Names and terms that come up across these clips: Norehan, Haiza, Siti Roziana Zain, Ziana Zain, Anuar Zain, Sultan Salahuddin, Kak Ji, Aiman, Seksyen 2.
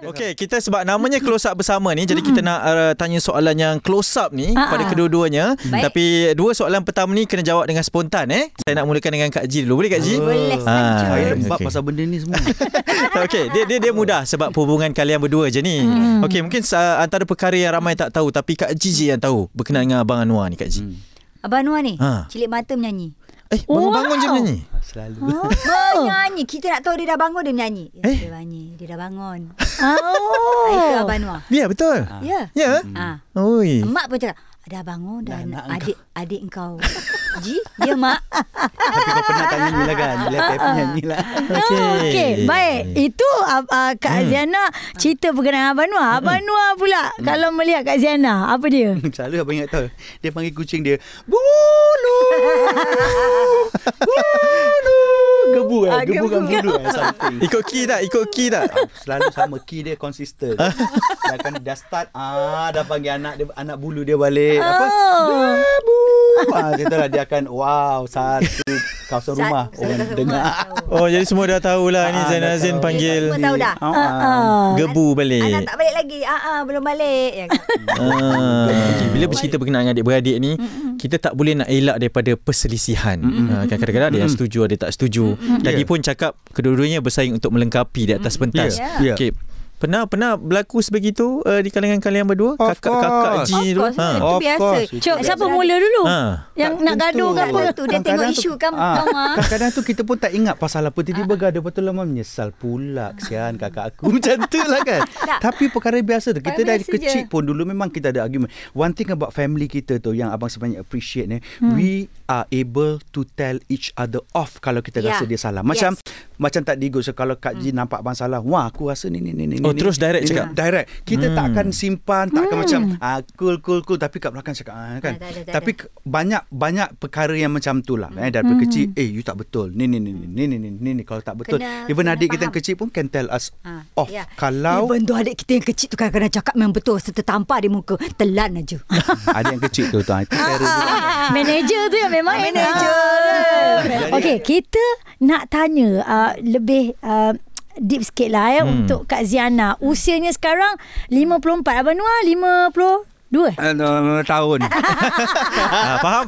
Okey, kita sebab namanya close up bersama ni, jadi kita nak tanya soalan yang close up ni pada kedua-duanya. Tapi dua soalan pertama ni kena jawab dengan spontan Saya nak mulakan dengan Kak Ji dulu. Boleh Kak Ji? Boleh saja. Sebab pasal benda ni semua. Okey, dia mudah sebab hubungan kalian berdua je ni. Okey, mungkin antara perkara yang ramai tak tahu tapi Kak Ji yang tahu berkenaan dengan Abang Anuar ni Kak Ji. Abang Anuar ni cilik mata menyanyi. Bangun-bangun je menyanyi. Selalu menyanyi. Kita nak tahu dia dah bangun, dia menyanyi. Dia menyanyi. Dia dah bangun. Itu Abang Anuar. Ya, betul. Ya. Ya. Mak pun cakap, dah bangun dan adik engkau. Ji, dia mak. Tapi kau pernah tanya ni lah kan. Bila dia penyanyi lah. Okey. Baik. Itu Kak Ziana cerita berkenaan Abang Anuar. Abang Anuar pula kalau melihat Kak Ziana, apa dia? Selalu abang ingat tahu. Dia panggil kucing dia, Bulu. Bulu. Gebu kan? Gebu kan bulu kan? Ikut key tak? Selalu sama key dia konsisten. Dah start, dah panggil anak bulu dia balik. Apa? Gebu. Setelah dia akan, wow, satu kawasan rumah orang dengar. Jadi semua dah tahulah ni Ziana Zain panggil. Semua tahu dah. Gebu balik. Anak tak balik lagi. Belum balik. Bila bercerita berkenaan dengan adik-beradik ni, kita tak boleh nak elak daripada perselisihan. Kadang-kadang ada yang setuju, ada tak setuju. Lagipun cakap kedua-duanya bersaing untuk melengkapi di atas pentas. Okey. Pernah berlaku sebegitu di kalangan kalian berdua? Kakak Ji dulu. Itu biasa. Cok, siapa mula dulu? Yang nak gaduh ke apa? Dia tengok isu kan. Kadang-kadang tu kita pun tak ingat pasal apa. Tiba-tiba gaduh. Lepas tu lama menyesal pula. Kesian kakak aku. Macam tu lah kan. Tapi perkara biasa tu. Kita dari kecil pun dulu memang kita ada argument. One thing about family kita tu yang abang sebenarnya appreciate ni. We are able to tell each other off kalau kita rasa dia salah. Macam tak diikut. So kalau Kak Ji nampak abang salah. Wah, aku rasa ni. Terus direct cakap. Direct. Kita takkan simpan, takkan macam cool. Tapi kat belakang cakap kan. Tapi banyak perkara yang macam tu lah. Daripada kecil, you tak betul. Ni kalau tak betul. Even adik kita yang kecil pun can tell us off. Kalau even tu adik kita yang kecil tu kadang-kadang cakap memang betul. Serta tampar di muka. Telan aja. Adik yang kecil tu. Manager tu yang memang manager. Okey, kita nak tanya lebih deep sikit lah untuk Kak Ziana. Usianya sekarang 54. Abang Anuar 52 tahun. Faham.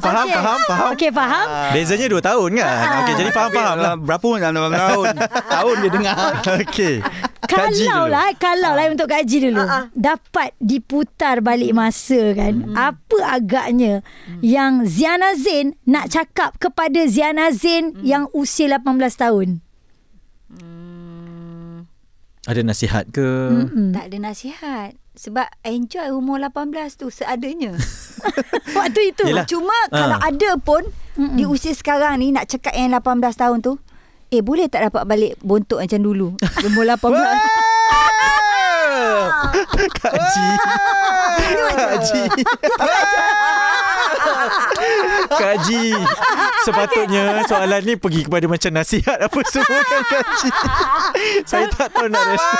Okey, faham. Bezanya 2 tahun kan. Okey, jadi faham lah. Berapa pun tahun dia dengar. Okey. Kalau lah untuk Kak Ji dulu. Dapat diputar balik masa kan. Apa agaknya yang Ziana Zain nak cakap kepada Ziana Zain yang usia 18 tahun? Ada nasihat ke? Tak ada nasihat. Sebab enjoy umur 18 tu seadanya. Waktu itu. Yelah. Cuma kalau ada pun di usia sekarang ni nak cakap yang 18 tahun tu, boleh tak dapat balik bontok macam dulu? Umur 18. Kak Ji. Kak Ji, sepatutnya soalan ni pergi kepada macam nasihat apa semua kan Kak Ji. Saya tak tahu nak respon.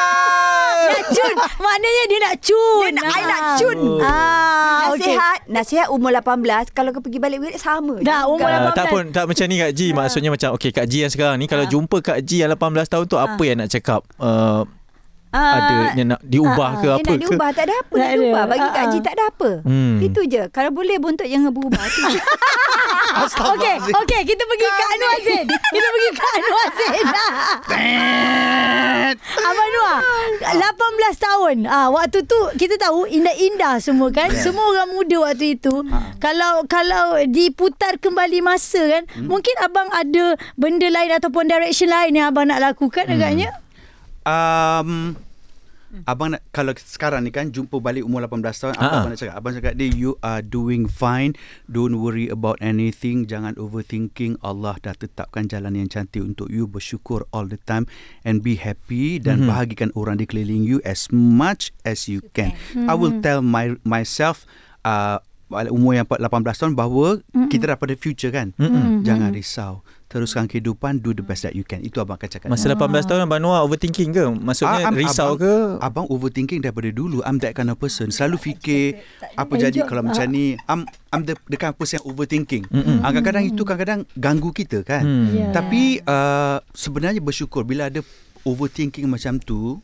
Nak cun. Maknanya dia nak cun. I nak cun. Nasihat umur 18. Kalau kau pergi balik sama je. Dah umur 18. Tak pun. Tak macam ni Kak Ji. Maksudnya macam okay, Kak Ji yang sekarang ni, kalau jumpa Kak Ji yang 18 tahun tu, apa yang nak cakap? Ada yang nak diubah ke apa ke? Nak diubah tak ada apa. Nak diubah bagi Kak Ji tak ada apa. Itu je. Kalau boleh bontot jangan berubah. Okey, kita pergi ke Anuar Zain. Abang Anuar 18 tahun. Waktu tu kita tahu indah-indah semua kan. Semua orang muda waktu itu. Kalau diputar kembali masa kan, mungkin abang ada benda lain ataupun direction lain yang abang nak lakukan agaknya. Abang nak, kalau sekarang ni kan jumpa balik umur 18 tahun, abang nak cakap, abang cakap dia, you are doing fine, don't worry about anything, jangan overthinking, Allah dah tetapkan jalan yang cantik untuk you, bersyukur all the time and be happy dan bahagikan orang di keliling you as much as you can. I will tell myself umur yang 18 tahun bahawa kita dah pada future kan. Jangan risau, teruskan kehidupan, do the best that you can. Itu abang akan cakap. Masa 18 tahun Abang Anuar overthinking ke? Maksudnya risau ke? Abang overthinking daripada dulu. I'm that kind of person. Selalu fikir apa jadi kalau macam ni. I'm the kind of person yang overthinking. Kadang-kadang itu ganggu kita kan. Tapi sebenarnya bersyukur bila ada overthinking macam tu.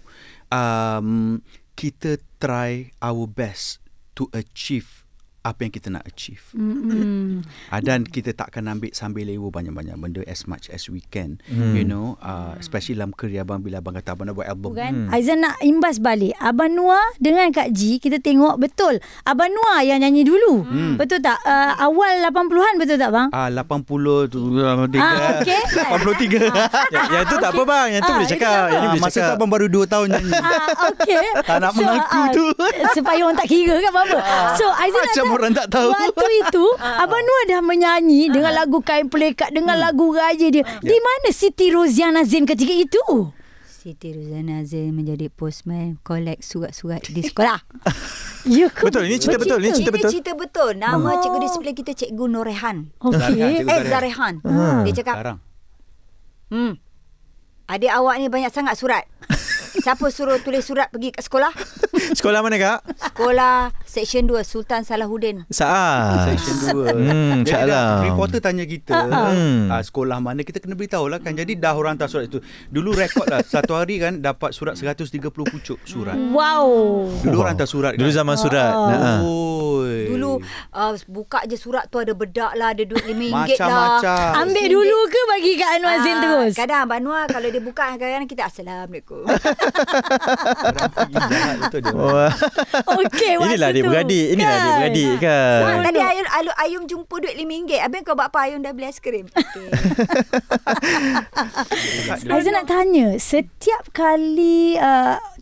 kita try our best to achieve apa yang kita nak achieve. Dan kita takkan ambil sambil lewa banyak-banyak benda as much as we can. You know, especially dalam kerja abang, bila abang kata abang nak buat album. Aizan nak imbas balik. Abang Noah dengan Kak Ji, kita tengok betul Abang Noah yang nyanyi dulu. Betul tak? Awal 80-an betul tak bang? 83. Yang itu tak apa bang, yang itu boleh cakap. Masa tu abang baru 2 tahun nyanyi. Tak nak mengaku tu. Supaya orang tak kira kan apa-apa. So Aizan macam orang tak tahu. Waktu itu Abang Noah dah menyanyi dengan lagu Kain Pelekat, dengan lagu Raya dia. Di mana Siti Roziana Zain ketika itu? Siti Roziana Zain menjadi postman, collect surat-surat di sekolah. Betul, ini cerita betul. Ini cerita betul. Nama cikgu di sebelah kita Cikgu Norehan. Zarehan. Dia cakap, adik awak ni banyak sangat surat. Siapa suruh tulis surat pergi kat sekolah? Sekolah mana kak? Sekolah Seksyen 2 Sultan Salahuddin. Seksyen 2. Jadi reporter tanya kita, sekolah mana, kita kena beritahu lah kan. Jadi dah orang hantar surat itu. Dulu rekod lah, satu hari kan dapat surat 130 pucuk surat. Wow. Dulu orang hantar surat kan? Dulu zaman surat. Dulu buka je surat tu ada bedak lah, ada duit RM5 lah. Ambil dulu ke bagi kat Anuar Zain terus? Kadang Abang Noah kalau dia buka, kadang-kadang kita Assalamualaikum. Okay, inilah dia beradik. Inilah dia beradik kan. Tadi Ayum jumpa duit RM5. Abang kau buat apa? Ayum dah beli aiskrim. Aizan nak tanya, setiap kali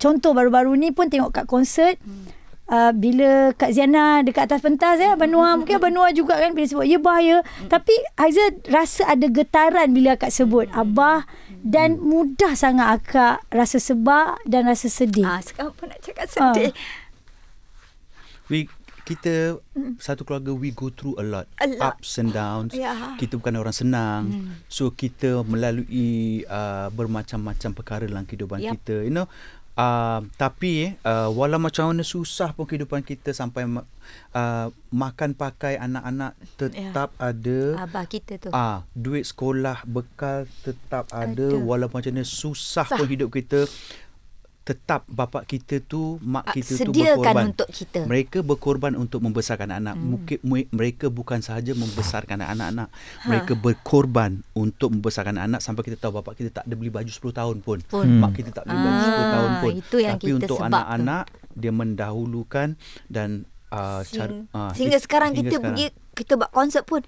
contoh baru-baru ni pun tengok kat konsert, bila Kak Ziana dekat atas pentas, Abang Noah, mungkin Abang Noah juga kan bila sebut ya bah ya, tapi Aizan rasa ada getaran bila akak sebut abah, dan mudah sangat akak rasa sebab dan rasa sedih. Sekarang pun nak cakap sedih. Kita satu keluarga, we go through a lot. Ups and downs. Kita bukan orang senang. So kita melalui bermacam-macam perkara dalam kehidupan kita, you know. Tapi walau macam mana susah pun kehidupan kita, sampai makan pakai anak-anak tetap ada. Abah kita tu. Duit sekolah, bekal tetap ada. Walau macam mana susah pun hidup kita, tetap bapak kita tu, mak kita tu berkorban untuk kita. Mereka berkorban untuk membesarkan anak. Mungkin mereka bukan sahaja membesarkan anak-anak, mereka berkorban untuk membesarkan anak, sampai kita tahu bapak kita tak ada beli baju 10 tahun pun, mak kita tak beli baju 10 tahun pun. Tapi untuk anak-anak dia mendahulukan, dan sehingga sekarang kita pergi, kita buat konsert pun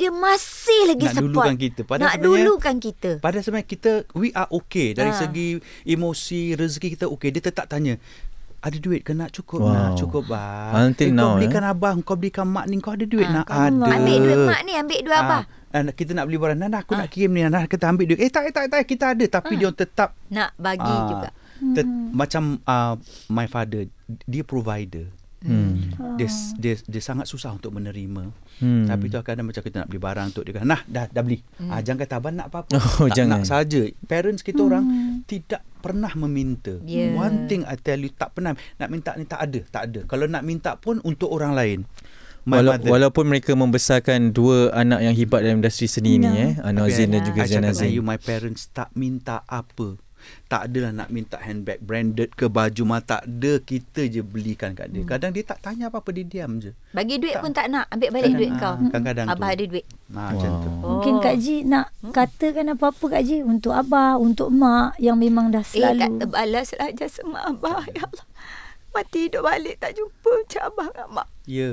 dia masih lagi nak support, dulukan kita. Padahal nak dulukan kita. Padahal sebenarnya kita, we are okay. Dari segi emosi, rezeki kita okay. Dia tetap tanya, ada duit ke nak? Cukup nak? Cukup bah. Kau belikan abah, kau belikan mak ni, kau ada duit nak? Ada. Ambil duit mak ni, ambil duit abah. Kita nak beli barang, nah aku nak kirim ni, nah kita ambil duit. Tak, kita ada. Tapi dia tetap nak bagi juga. Macam my father, dia provider. Dia sangat susah untuk menerima. Tapi tu kadang macam kita nak beli barang untuk dia, nah dah beli. Jangan kata abang nak apa-apa, jangan nak saja. Parents kita orang tidak pernah meminta. One thing I tell you, tak pernah nak minta ni, tak ada. Kalau nak minta pun untuk orang lain. Walaupun mereka membesarkan dua anak yang hebat dalam industri seni ni, Anuar Zain dan juga Ziana Zain. My parents tak minta apa. Tak adalah nak minta handbag branded ke baju mata, tak ada. Kita je belikan kat dia. Kadang dia tak tanya apa-apa, dia diam je. Bagi duit pun tak nak, ambil balik duit kau. Kadang-kadang abah ada duit. Macam tu. Mungkin Kak Ji nak katakan apa-apa Kak Ji untuk abah, untuk mak yang memang dah selalu. Tak terbalaslah jasa mak abah. Ya Allah. Mati hidup balik tak jumpa macam abah dengan mak. Ya.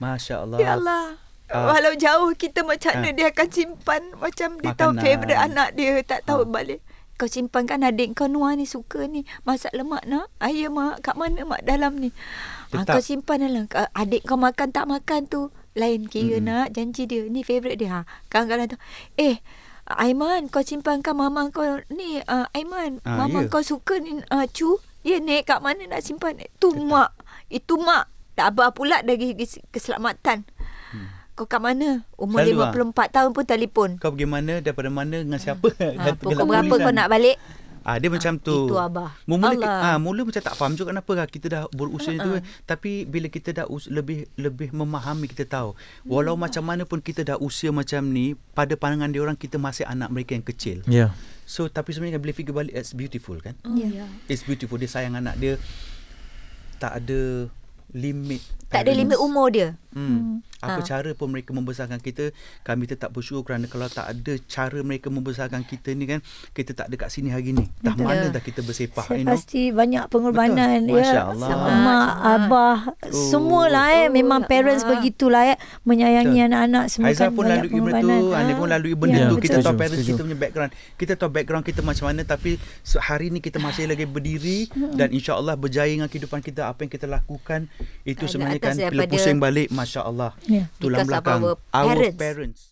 Masya Allah. Ya Allah. Walau jauh kita macam mana dia akan simpan, macam dia tahu favourite anak dia, tak tahu balik. Kau simpankan adik kau Noah ni suka ni masak lemak nak. Ayah mak kat mana mak dalam ni. Kau simpan dalam. Adik kau makan tak makan tu lain kira nak. Janji dia ni favourite dia. Kadang-kadang tu. Aiman kau simpankan mama kau ni. Aiman mama kau suka ni cu. Ya nek kat mana nak simpan. Tu mak. Itu mak. Tak apa pula dari keselamatan. Kau kat mana? Umur 54 tahun pun telefon. Kau pergi mana? Daripada mana? Dengan siapa? Pukul berapa kau nak balik? Dia macam tu. Itu Abah. Mula macam tak faham juga kenapa kita dah berusia itu. Tapi bila kita dah lebih memahami, kita tahu. Walau macam mana pun kita dah usia macam ni, pada pandangan dia orang kita masih anak mereka yang kecil. Ya. Yeah. So tapi sebenarnya bila fikir balik, it's beautiful kan? Ya. Yeah. It's beautiful. Dia sayang anak dia. Tak ada limit. Tak ada limit umur dia. Apa cara pun mereka membesarkan kita, kami tetap bersyukur kerana kalau tak ada cara mereka membesarkan kita ni kan, kita tak ada kat sini hari ni. Dah mana dah kita bersepah, you know? Pasti banyak pengorbanan. Masya Allah. Mak, abah, semualah memang parents begitulah menyayangi anak-anak semua. Haiza pun lalui benda tu, Ani pun lalui benda tu. Kita tahu parents kita punya background, kita tahu background kita macam mana. Tapi hari ni kita masih lagi berdiri dan insya Allah berjaya dengan kehidupan kita. Apa yang kita lakukan itu sebenarnya kan, bila pusing balik, Masya Allah, tulang belakang our parents.